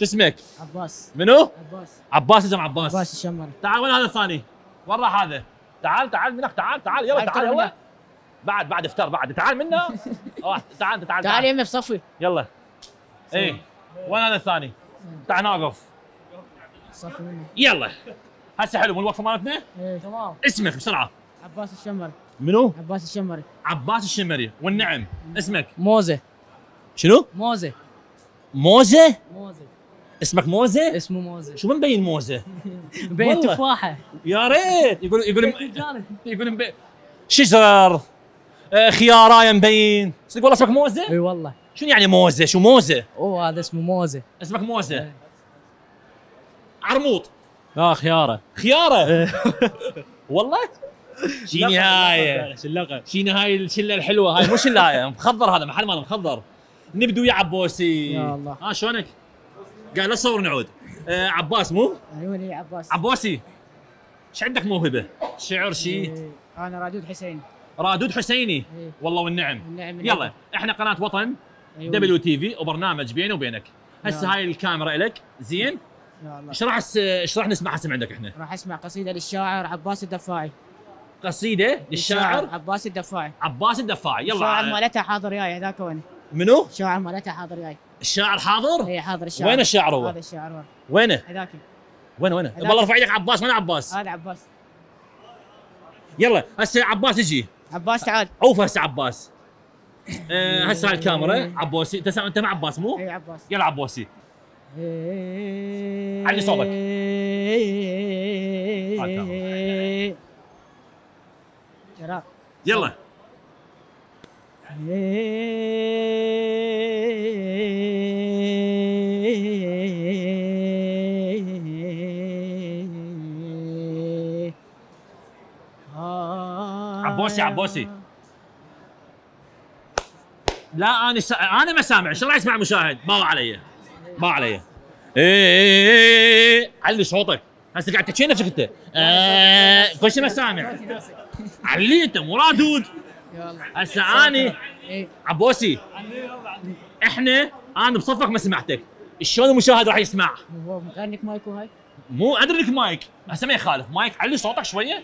شو اسمك؟ عباس. منو؟ عباس. عباس اسم عباس. عباس الشمري. تعال وين هذا الثاني؟ وين راح هذا؟ تعال تعال منك تعال تعال يلا تعال هو بعد افطار بعد تعال منا تعال تعال تعال يمي بصفي يلا ايه وين هذا الثاني؟ تعال نوقف صفي منه يلا هسه حلو مو الوقفه مالتنا؟ ايه تمام اسمك بسرعه عباس الشمري منو؟ عباس الشمري عباس الشمري والنعم اسمك؟ موزه شنو؟ موزه موزه؟ موزه اسمك موزه؟ اسمه موزه شو مبين موزه؟ مبين تفاحه يا ريت يقول شجر خياره مبين صدق والله اسمك موزه؟ اي والله شنو يعني موزه؟ شو موزه؟ اوه هذا اسمه موزه اسمك موزه عرموط خياره خياره والله شي نهايه شلقه شي نهايه الشله الحلوه هاي مو شله مخضر هذا محل مال مخضر نبدو يا عبوسي يا الله ها شلونك؟ قال لا تصور نعود عباس مو؟ ايوه لي عباس عبوسي ايش عندك موهبه؟ شعر شيء؟ انا رادود حسيني رادود حسيني إيه. والله والنعم النعم يلا النعم. احنا قناه وطن WTV وبرنامج بيني وبينك هسه هاي الكاميرا الك زين؟ يا الله ايش راح نسمع هسه عندك احنا؟ راح اسمع قصيده للشاعر عباس الدفاعي قصيده للشاعر عباس الدفاعي عباس الدفاعي يلا الشاعر مالتها حاضر جاي هذاك وين؟ منو؟ الشاعر مالتها حاضر جاي الشاعر حاضر؟ اي حاضر الشاعر وين الشاعر هو؟ هذا الشاعر هو وينه؟ هذاك وينه؟ والله ارفع ايدك عباس وين عباس؟ هذا عباس يلا هسه عباس يجي عباس تعال عوف هسه عباس هسه هاي الكاميرا عبوسي انت مع عباس مو؟ اي عباس يلا عبوسي علي صوبك يلا عبوسي عبوسي لا انا ما سامع ايش راح يسمع مشاهد باو علي باو علي ايه علي صوتك هسه قاعد تحكي نفسك انت كل شيء ما سامع علي انت مو رادود هسه اني عبوسي احنا انا بصفك ما سمعتك شلون المشاهد راح يسمع؟ هو مغنيك مايك وهاي مو ادري لك مايك هسه ما يخالف مايك علي صوتك شويه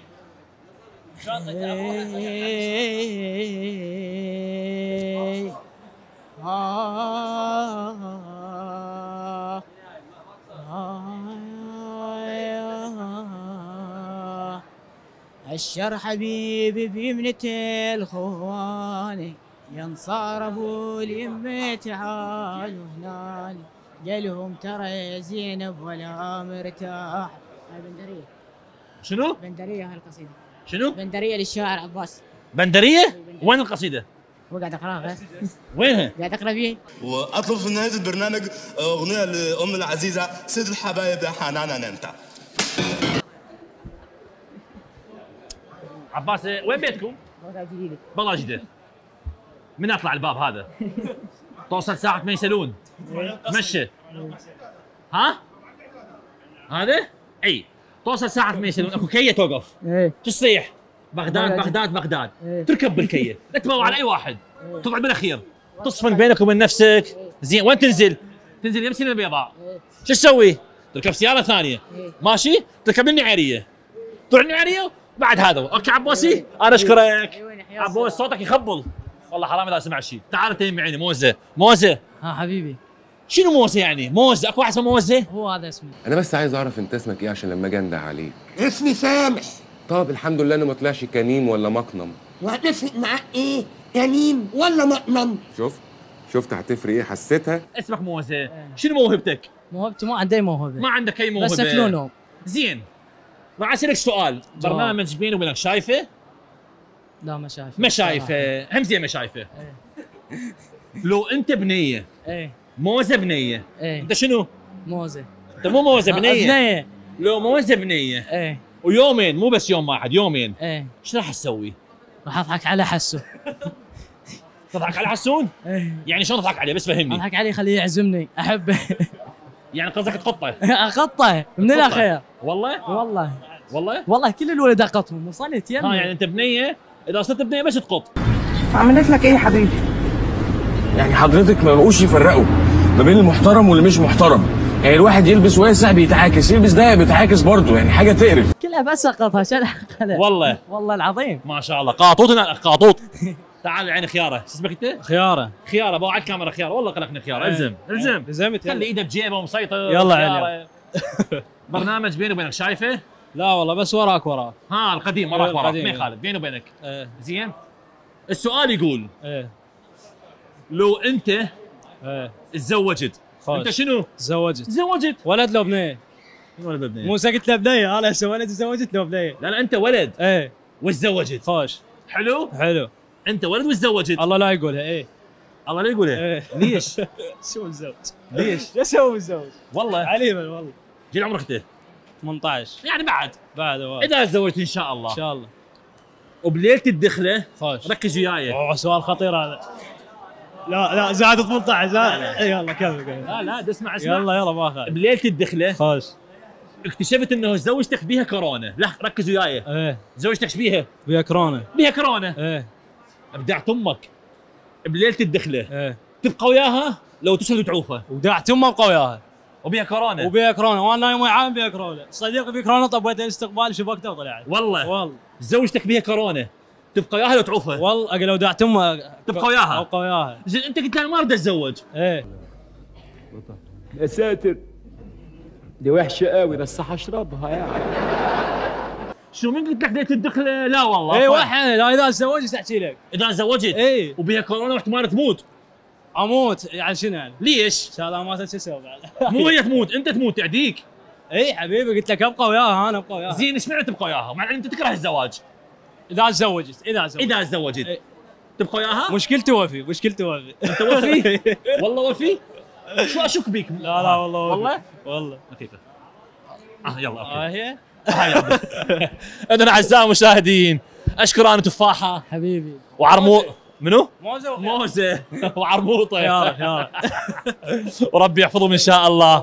الشر حبيبي بيمنتي الخواني ينصار ابو اليمه تعالوا هناني قالهم ترى يا زينب ولا مرتاح هاي بندريه شنو؟ بندريه هالقصيده شنو؟ بندريه للشاعر عباس بندريه؟ وين القصيده؟ هو قاعد اقراها وينها؟ قاعد اقرا بيه واطلب في نهايه البرنامج اغنيه لام العزيزه سيد الحبايب يا حنانا نمتع عباس وين بيتكم؟ والله جديده والله جديده من اطلع الباب هذا؟ توصل ساعة ما يسألون مشى ها؟ هذا؟ اي توصل ساعة ما يسألون اكو كية توقف تصيح بغداد بغداد بغداد تركب بالكية لا تمو على اي واحد تقعد بالاخير تصفن بينك وبين نفسك زين وين تنزل؟ تنزل يم سينا البيضاء شو تسوي؟ تركب سيارة ثانية ماشي؟ تركب النعيرية تروح النعيرية بعد هذا اوكي عباسي انا اشكرك عباس صوتك يخبل والله حرام اذا سمع شيء تعال تيم عيني موزه موزه ها حبيبي شنو موزه يعني موزه اكو واحد اسمه موزه هو هذا اسمه انا بس عايز اعرف انت اسمك ايه عشان لما اجي انده عليك اسمي سامح طب الحمد لله انه ما طلعش كنيم ولا مقنم وهتفرق معاك ايه كنيم ولا مقنم شفت هتفرق ايه حسيتها اسمك موزه شنو موهبتك موهبتي ما عندي موهبه ما عندك اي موهبه بس لونه زين راح اسالك سؤال برنامج بيني وبينك شايفه؟ لا ما شايفه ما شايفه همزه ما شايفه ايه لو انت بنيه ايه موزه بنيه ايه انت شنو؟ موزه انت مو موزه بنيه بنيه لو موزه بنيه ايه ويومين مو بس يوم واحد يومين ايه ايش راح تسوي؟ راح اضحك على حسون تضحك على حسون؟ ايه يعني شلون تضحك عليه بس فهمني اضحك عليه خليه يعزمني احبه يعني قصدك تقطه؟ اقطه من الاخير والله؟ والله والله؟ والله كل الولد اقطهم وصلت يمي يعني انت بنيه اذا صرت بنيه بس تقط عملت لك ايه يا حبيبي؟ يعني حضرتك ما بقوش يفرقوا ما بين المحترم واللي مش محترم الواحد يلبس وهي صاحبي يتعاكس، يلبس ده بيتعاكس برضه، يعني حاجه تقرف. كلها بس قطشه والله والله العظيم ما شاء الله. قاطوطنا قاطوط. تعال عين خياره، شو اسمك انت؟ خياره خياره بوعد الكاميرا خياره، والله قلقنا خياره. الزم الزم لزمت، خلي ايده بجيبه ومسيطر. يلا عيني. برنامج بيني وبينك شايفه؟ لا والله بس وراك وراك. ها القديم وراك وراك ما يخالف. بيني وبينك زين. السؤال يقول لو انت تزوجت، انت شنو؟ تزوجت ولد لو بنيه؟ ولد لو بنيه مو سكت له بنيه، انا هسه ولد تزوجت له بنيه. لا لا انت ولد وتزوجت. خوش حلو؟ حلو. انت ولد وتزوجت. الله لا يقولها. ايه الله لا يقولها. ليش؟ شو متزوج؟ ليش؟ ليش هو متزوج؟ والله عليما والله. جيل عمرك انت؟ 18. يعني بعد اذا تزوجت ان شاء الله. ان شاء الله. وبليله الدخله خوش ركز وياي. اوه سؤال خطير هذا. لا زاد 18 زاد. يلا كمل. لا اسمع يلا ما بليله الدخله خوش اكتشفت انه زوجتك بيها كورونا. لا ركز وياي. زوجتك بيها كورونا. ايه ابدعت امك بليله الدخله. تبقى وياها لو تشهد وتعوفها. ودعت امها وبقى وياها وبيها كورونا. وانا يوم عام بيها كورونا، صديقي بيه كورونا، طبيت الاستقبال شبكته وطلعت. والله زوجتك بيها كورونا تبقى وياها لو تعوفها. والله اقل لو دعت امها تبقى وياها. زين انت قلت لها ما اريد اتزوج. يا ساتر دي وحشه قوي، بس حشربها يعني. شو من قلت لك بديت الدخله؟ لا والله اي واحد. لا اذا تزوجت احكي لك. اذا تزوجت وبيها كورونا واحتمال تموت. اموت يعني شنو يعني؟ ليش؟ ان شاء الله ما تسوي بعد. مو هي تموت، انت تموت تعديك. اي حبيبي قلت لك ابقى وياها، انا ابقى وياها. زين ايش معنى تبقى وياها؟ مع انت تكره الزواج. اذا تزوجت تبقى وياها؟ مشكلتي وفي، انت وفي؟ والله وفي؟ شو اشك بيك؟ لا والله وفي. والله لطيفه. يلا اوكي. هي؟ اذن اعزائي المشاهدين اشكر انا تفاحه حبيبي وعرمو منو؟ موزه وعرموطه. يا رب وربي يحفظهم ان شاء الله.